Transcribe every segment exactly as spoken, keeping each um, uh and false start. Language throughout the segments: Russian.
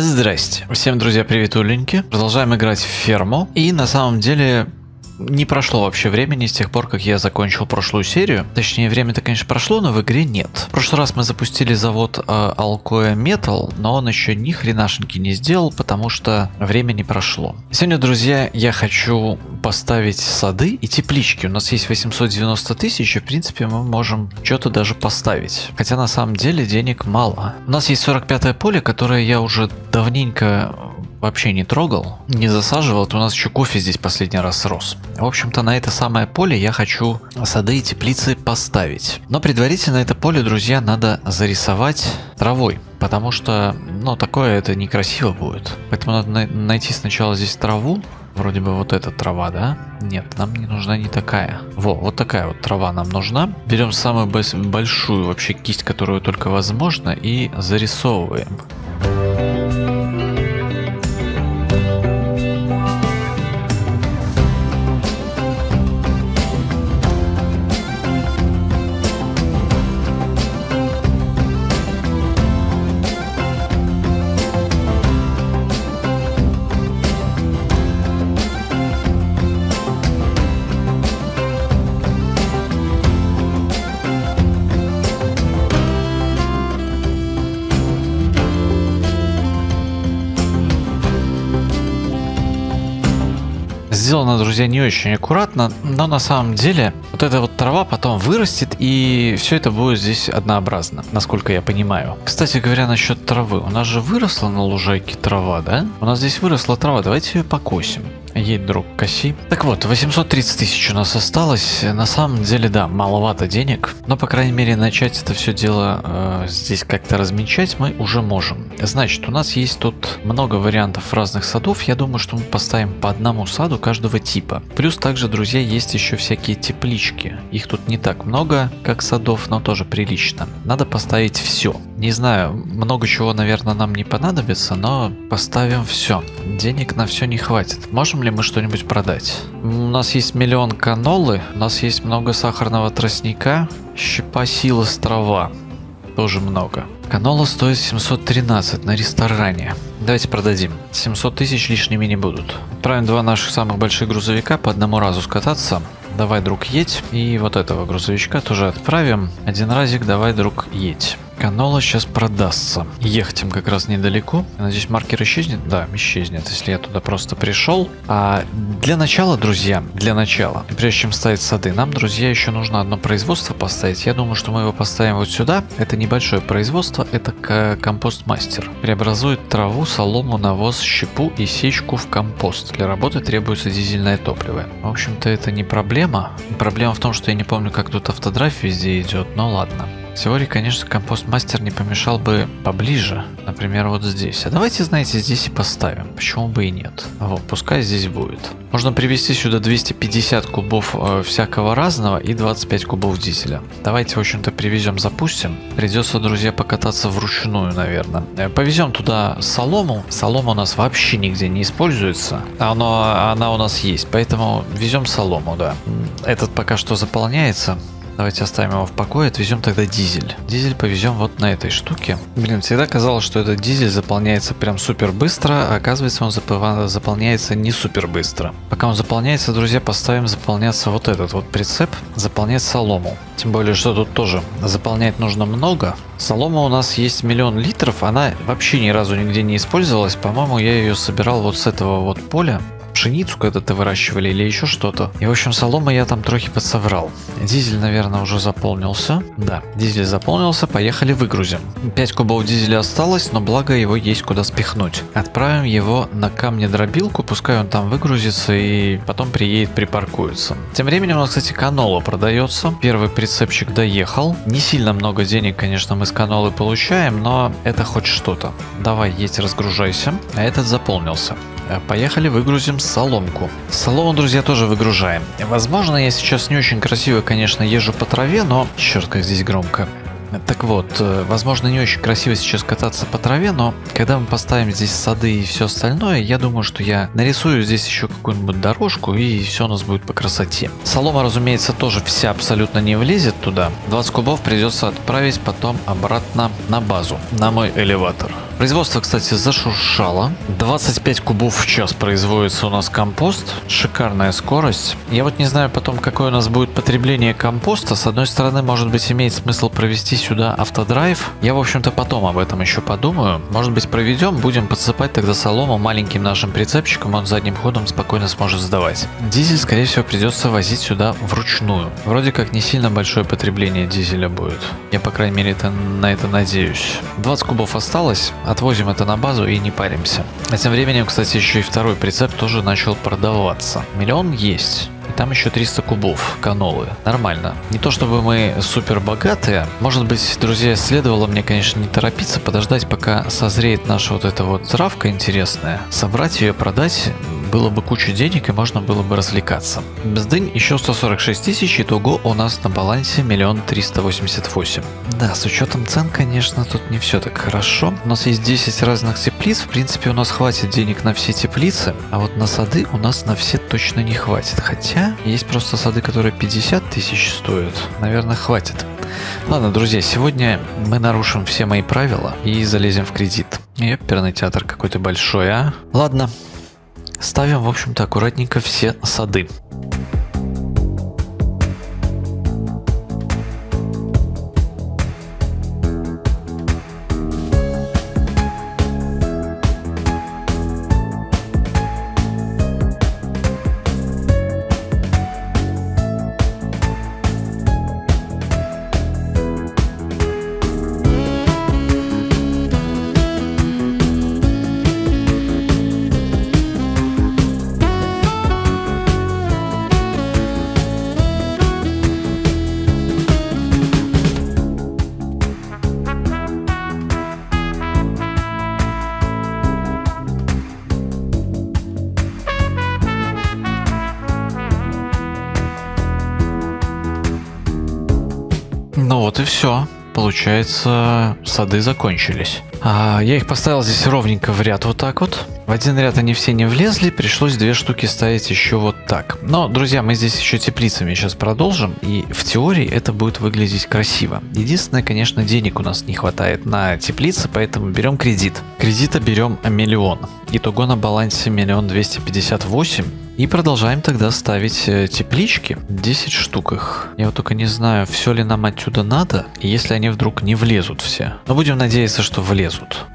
Здрасте. Всем, друзья, привет, уленьки. Продолжаем играть в ферму. И на самом деле не прошло вообще времени с тех пор, как я закончил прошлую серию. Точнее, время-то, конечно, прошло, но в игре нет. В прошлый раз мы запустили завод э, Alcoa Metal, но он еще ни хренашеньки не сделал, потому что время не прошло. Сегодня, друзья, я хочу поставить сады и теплички. У нас есть восемьсот девяносто тысяч, и в принципе мы можем что-то даже поставить. Хотя на самом деле денег мало. У нас есть сорок пятое поле, которое я уже давненько вообще не трогал, не засаживал. Это у нас еще кофе здесь последний раз рос. В общем-то, на это самое поле я хочу сады и теплицы поставить. Но предварительно это поле, друзья, надо зарисовать травой, потому что, ну, такое это некрасиво будет. Поэтому надо на- найти сначала здесь траву. Вроде бы вот эта трава, да? Нет, нам не нужна не такая. Во, вот такая вот трава нам нужна. Берем самую большую вообще кисть, которую только возможно, и зарисовываем. Сделано, друзья, не очень аккуратно, но на самом деле вот эта вот трава потом вырастет, и все это будет здесь однообразно, насколько я понимаю. Кстати говоря, насчет травы. У нас же выросла на лужайке трава, да? У нас здесь выросла трава, давайте ее покосим. Едь, друг, коси. Так вот, восемьсот тридцать тысяч у нас осталось. На самом деле, да, маловато денег. Но, по крайней мере, начать это все дело э, здесь как-то размечать мы уже можем. Значит, у нас есть тут много вариантов разных садов. Я думаю, что мы поставим по одному саду каждого типа. Плюс также, друзья, есть еще всякие теплички. Их тут не так много, как садов, но тоже прилично. Надо поставить все. Не знаю, много чего, наверное, нам не понадобится, но поставим все. Денег на все не хватит. Можем ли мы что-нибудь продать? У нас есть миллион канолы, у нас есть много сахарного тростника, щепа силос трава, тоже много. Канола стоит семьсот тринадцать на ресторане. Давайте продадим. семьсот тысяч лишними не будут. Отправим два наших самых больших грузовика по одному разу скататься. Давай, друг, едь. И вот этого грузовичка тоже отправим. Один разик, давай, друг, едь. Канола сейчас продастся. Ехать им как раз недалеко. Надеюсь, маркер исчезнет. Да, исчезнет, если я туда просто пришел. А для начала, друзья, для начала, прежде чем ставить сады, нам, друзья, еще нужно одно производство поставить. Я думаю, что мы его поставим вот сюда. Это небольшое производство, это компост-мастер. Преобразует траву, солому, навоз, щепу и сечку в компост. Для работы требуется дизельное топливо. В общем-то, это не проблема. Проблема в том, что я не помню, как тут автодрайв везде идет, но ладно. В теории, конечно, компост-мастер не помешал бы поближе, например, вот здесь. А давайте, знаете, здесь и поставим, почему бы и нет. Вот, пускай здесь будет. Можно привезти сюда двести пятьдесят кубов э, всякого разного и двадцать пять кубов дизеля. Давайте, в общем-то, привезем, запустим. Придется, друзья, покататься вручную, наверное. Э, повезем туда солому. Солома у нас вообще нигде не используется. Она, она у нас есть, поэтому везем солому, да. Этот пока что заполняется. Давайте оставим его в покое, отвезем тогда дизель. Дизель повезем вот на этой штуке. Блин, всегда казалось, что этот дизель заполняется прям супер быстро, а оказывается, он заполняется не супер быстро. Пока он заполняется, друзья, поставим заполняться вот этот вот прицеп, заполнять солому. Тем более, что тут тоже заполнять нужно много. Солома у нас есть миллион литров, она вообще ни разу нигде не использовалась. По-моему, я ее собирал вот с этого вот поля. Пшеницу когда-то выращивали или еще что-то. И, в общем, соломы я там трохи подсоврал. Дизель, наверное, уже заполнился. Да, дизель заполнился. Поехали, выгрузим. пять кубов дизеля осталось, но благо его есть куда спихнуть. Отправим его на камнедробилку. Пускай он там выгрузится и потом приедет, припаркуется. Тем временем у нас, кстати, канола продается. Первый прицепчик доехал. Не сильно много денег, конечно, мы с канолы получаем, но это хоть что-то. Давай, едь, разгружайся. А этот заполнился. Поехали, выгрузим соломку. Солому, друзья, тоже выгружаем. Возможно, я сейчас не очень красиво, конечно, езжу по траве, но... Черт, как здесь громко. Так вот, возможно, не очень красиво сейчас кататься по траве, но когда мы поставим здесь сады и все остальное, я думаю, что я нарисую здесь еще какую-нибудь дорожку, и все у нас будет по красоте. Солома, разумеется, тоже вся абсолютно не влезет туда. двадцать кубов придется отправить потом обратно на базу, на мой элеватор. Производство, кстати, зашуршало. двадцать пять кубов в час производится у нас компост. Шикарная скорость. Я вот не знаю потом, какое у нас будет потребление компоста. С одной стороны, может быть, имеет смысл провести сюда автодрайв. Я, в общем-то, потом об этом еще подумаю. Может быть, проведем, будем подсыпать тогда солому маленьким нашим прицепчиком. Он задним ходом спокойно сможет сдавать. Дизель, скорее всего, придется возить сюда вручную. Вроде как не сильно большое потребление дизеля будет. Я, по крайней мере, это, на это надеюсь. двадцать кубов осталось. Отвозим это на базу и не паримся. А тем временем, кстати, еще и второй прицеп тоже начал продаваться. Миллион есть. И там еще триста кубов канолы. Нормально. Не то чтобы мы супер богатые. Может быть, друзья, следовало мне, конечно, не торопиться, подождать, пока созреет наша вот эта вот травка интересная. Собрать ее, продать, было бы куча денег и можно было бы развлекаться. Бздынь еще сто сорок шесть тысяч, итого у нас на балансе миллион триста восемьдесят восемь. Да, с учетом цен, конечно, тут не все так хорошо. У нас есть десять разных теплиц, в принципе, у нас хватит денег на все теплицы, а вот на сады у нас на все точно не хватит, хотя есть просто сады, которые пятьдесят тысяч стоят. Наверное, хватит. Ладно, друзья, сегодня мы нарушим все мои правила и залезем в кредит. Ёперный театр какой-то большой, а? Ладно, ставим, в общем-то, аккуратненько все сады. Ну вот и все. Получается, сады закончились. А, я их поставил здесь ровненько в ряд, вот так вот. В один ряд они все не влезли, пришлось две штуки ставить еще вот так. Но, друзья, мы здесь еще теплицами сейчас продолжим, и в теории это будет выглядеть красиво. Единственное, конечно, денег у нас не хватает на теплицы, поэтому берем кредит. Кредита берем миллион. Итого на балансе миллион двести пятьдесят восемь. И продолжаем тогда ставить теплички, десять штук их. Я вот только не знаю, все ли нам отсюда надо, если они вдруг не влезут все. Но будем надеяться, что влезут.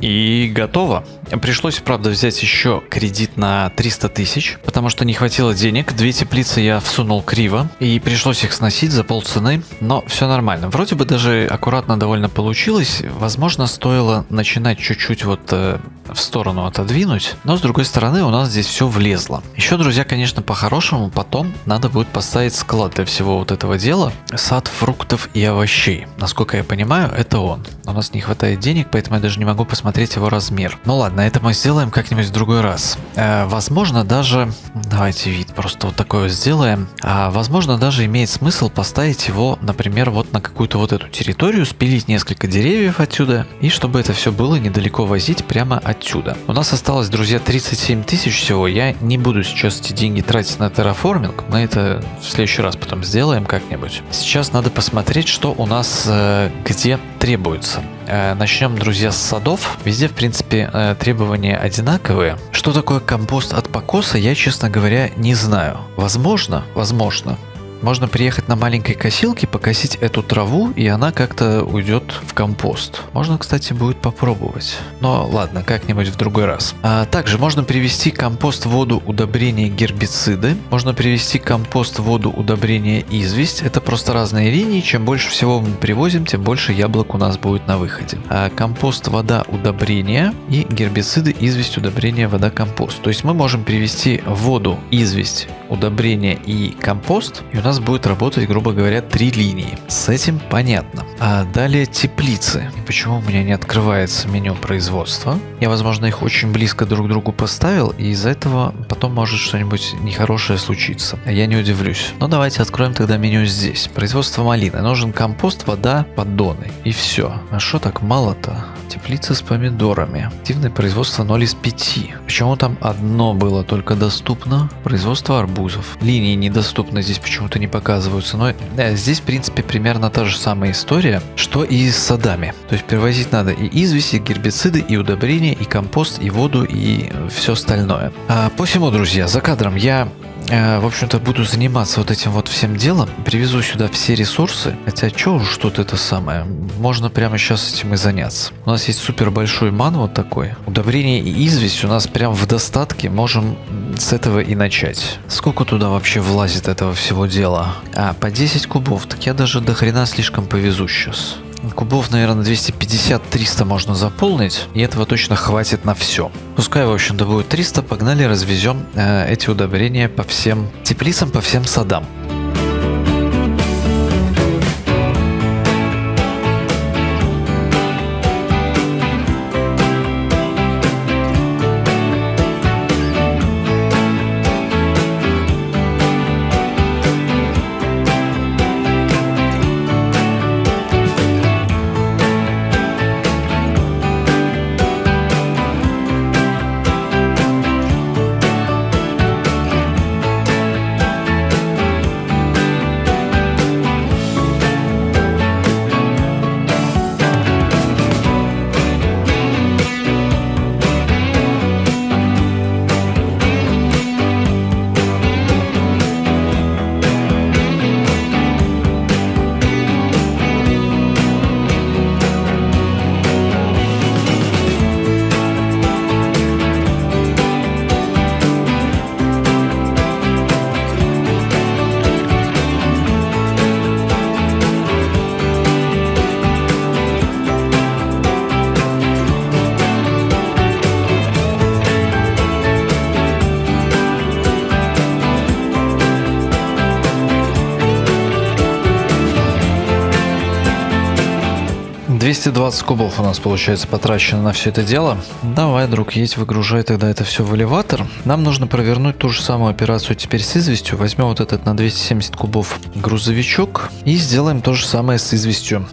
И готово. Пришлось, правда, взять еще кредит на триста тысяч, потому что не хватило денег. Две теплицы я всунул криво, и пришлось их сносить за полцены, но все нормально. Вроде бы даже аккуратно довольно получилось. Возможно, стоило начинать чуть-чуть вот э, в сторону отодвинуть, но с другой стороны у нас здесь все влезло. Еще, друзья, конечно, по-хорошему потом надо будет поставить склад для всего вот этого дела. Сад фруктов и овощей. Насколько я понимаю, это он. У нас не хватает денег, поэтому я даже не могу посмотреть его размер. Ну ладно. Ладно, это мы сделаем как-нибудь в другой раз. Э, возможно, даже... Давайте вид просто вот такой вот сделаем. А, возможно, даже имеет смысл поставить его, например, вот на какую-то вот эту территорию, спилить несколько деревьев отсюда, и чтобы это все было недалеко возить прямо отсюда. У нас осталось, друзья, тридцать семь тысяч всего. Я не буду сейчас эти деньги тратить на терраформинг. Мы это в следующий раз потом сделаем как-нибудь. Сейчас надо посмотреть, что у нас э, где требуется. Э, начнем, друзья, с садов. Везде, в принципе, э, требования одинаковые. Что такое компост от покоса, я, честно говоря, не знаю. Возможно, возможно. Можно приехать на маленькой косилке, покосить эту траву, и она как-то уйдет в компост. Можно, кстати, будет попробовать. Но ладно, как-нибудь в другой раз. А также можно привести компост, воду, удобрения, гербициды. Можно привести компост, воду, удобрения, известь. Это просто разные линии. Чем больше всего мы привозим, тем больше яблок у нас будет на выходе. А компост, вода, удобрения и гербициды, известь, удобрения, вода, компост. То есть мы можем привести воду, известь, удобрения и компост. И у нас У нас будет работать, грубо говоря, три линии. С этим понятно. А далее теплицы. И почему у меня не открывается меню производства? Я, возможно, их очень близко друг к другу поставил, и из-за этого потом может что-нибудь нехорошее случиться. Я не удивлюсь. Но давайте откроем тогда меню здесь. Производство малины. Нужен компост, вода, поддоны. И все. А что так мало-то? Теплица с помидорами. Активное производство ноль из пяти. Почему там одно было только доступно? Производство арбузов. Линии недоступны здесь почему-то не показываются, но э, здесь в принципе примерно та же самая история, что и с садами. То есть привозить надо и известь, и гербициды, и удобрения, и компост, и воду, и все остальное. А посему, друзья, за кадром я э, в общем-то буду заниматься вот этим вот всем делом, привезу сюда все ресурсы, хотя чё уж тут это самое, можно прямо сейчас этим и заняться. У нас есть супер большой ман вот такой, удобрения и известь у нас прям в достатке, можем с этого и начать. Сколько туда вообще влазит этого всего дела? А, по десять кубов, так я даже до хрена слишком повезу сейчас. Кубов, наверное, двести пятьдесят — триста можно заполнить, и этого точно хватит на все. Пускай, в общем-то, будет триста, погнали, развезем э, эти удобрения по всем теплицам, по всем садам. двести двадцать кубов у нас, получается, потрачено на все это дело. Давай, друг, едь, выгружай тогда это все в элеватор. Нам нужно провернуть ту же самую операцию теперь с известью. Возьмем вот этот на двести семьдесят кубов грузовичок и сделаем то же самое с известью.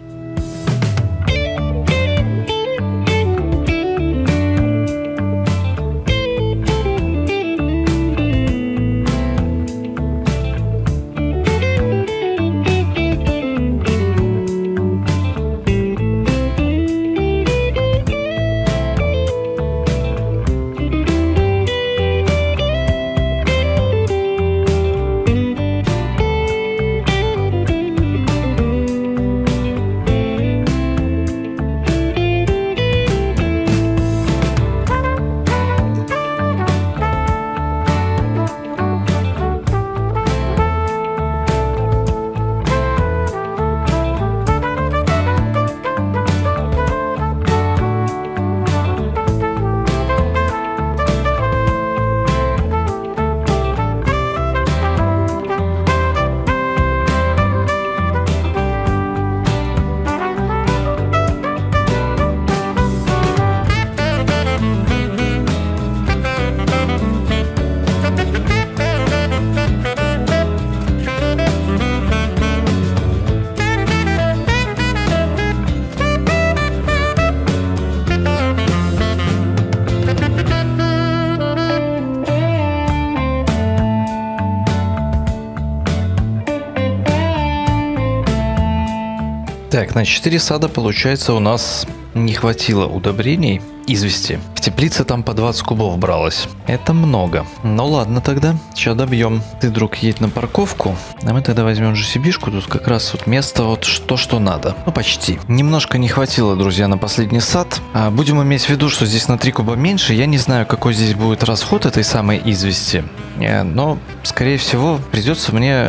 Так, на четыре сада, получается, у нас не хватило удобрений, извести. В теплице там по двадцать кубов бралось. Это много. Ну ладно тогда, сейчас добьем. Ты, друг, едь на парковку, а мы тогда возьмем джи си би-шку. Тут как раз вот место вот то, что надо. Ну почти. Немножко не хватило, друзья, на последний сад. А будем иметь в виду, что здесь на три куба меньше. Я не знаю, какой здесь будет расход этой самой извести. Но, скорее всего, придется мне,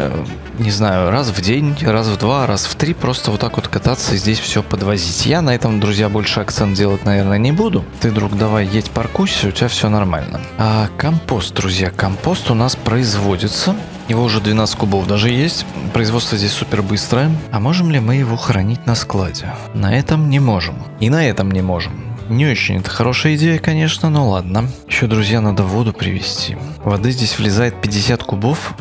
не знаю, раз в день, раз в два, раз в три просто вот так вот кататься и здесь все подвозить. Я на этом, друзья, больше акцент делать, наверное, не буду. Ты, друг, давай едь паркуйся, у тебя все нормально. А компост, друзья, компост у нас производится. Его уже двенадцать кубов даже есть. Производство здесь супер быстрое. А можем ли мы его хранить на складе? На этом не можем. И на этом не можем. Не очень это хорошая идея, конечно, но ладно. Еще, друзья, надо воду привезти. Воды здесь влезает пятьдесят кубов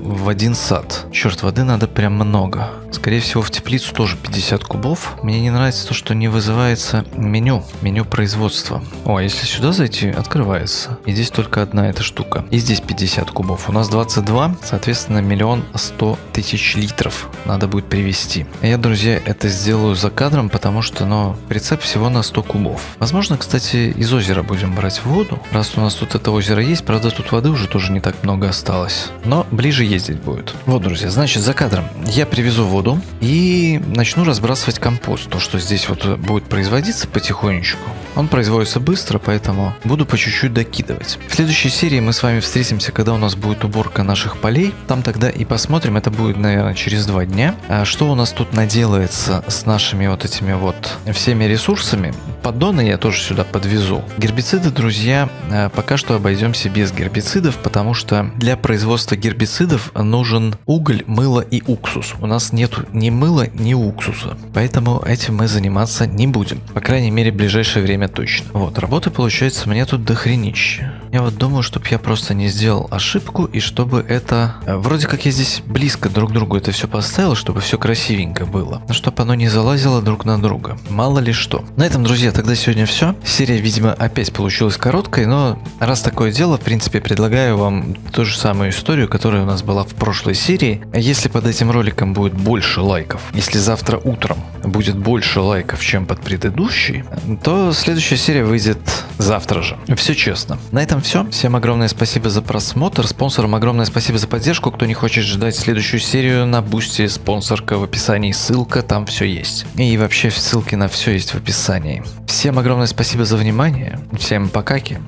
в один сад. Черт, воды надо прям много. Скорее всего, в теплицу тоже пятьдесят кубов. Мне не нравится то, что не вызывается меню. Меню производства. О, а если сюда зайти, открывается. И здесь только одна эта штука. И здесь пятьдесят кубов. У нас двадцать два, соответственно, миллион сто тысяч литров надо будет привезти. Я, друзья, это сделаю за кадром, потому что, ну, прицеп всего на сто кубов. Возможно, кстати, из озера будем брать воду. Раз у нас тут это озеро есть, правда, тут воды уже тоже не так много осталось. Но ближе ездить будет. Вот, друзья, значит, за кадром я привезу воду. И начну разбрасывать компост. То, что здесь вот будет производиться потихонечку. Он производится быстро, поэтому буду по чуть-чуть докидывать. В следующей серии мы с вами встретимся, когда у нас будет уборка наших полей. Там тогда и посмотрим, это будет, наверное, через два дня. Что у нас тут наделается с нашими вот этими вот всеми ресурсами. Поддоны я тоже сюда подвезу. Гербициды, друзья, пока что обойдемся без гербицидов, потому что для производства гербицидов нужен уголь, мыло и уксус. У нас нет ни мыла, ни уксуса, поэтому этим мы заниматься не будем. По крайней мере, в ближайшее время точно. Вот, работы, получается, мне тут дохренище. Я вот думаю, чтобы я просто не сделал ошибку, и чтобы это... Вроде как я здесь близко друг к другу это все поставил, чтобы все красивенько было. Но чтобы оно не залазило друг на друга. Мало ли что. На этом, друзья, тогда сегодня все. Серия, видимо, опять получилась короткой, но раз такое дело, в принципе, предлагаю вам ту же самую историю, которая у нас была в прошлой серии. Если под этим роликом будет больше лайков. Если завтра утром будет больше лайков, чем под предыдущей, то следующая серия выйдет завтра же. Все честно. На этом все. Всем огромное спасибо за просмотр. Спонсорам огромное спасибо за поддержку. Кто не хочет ждать следующую серию, на бусте спонсорка в описании. Ссылка там все есть. И вообще ссылки на все есть в описании. Всем огромное спасибо за внимание. Всем покаки.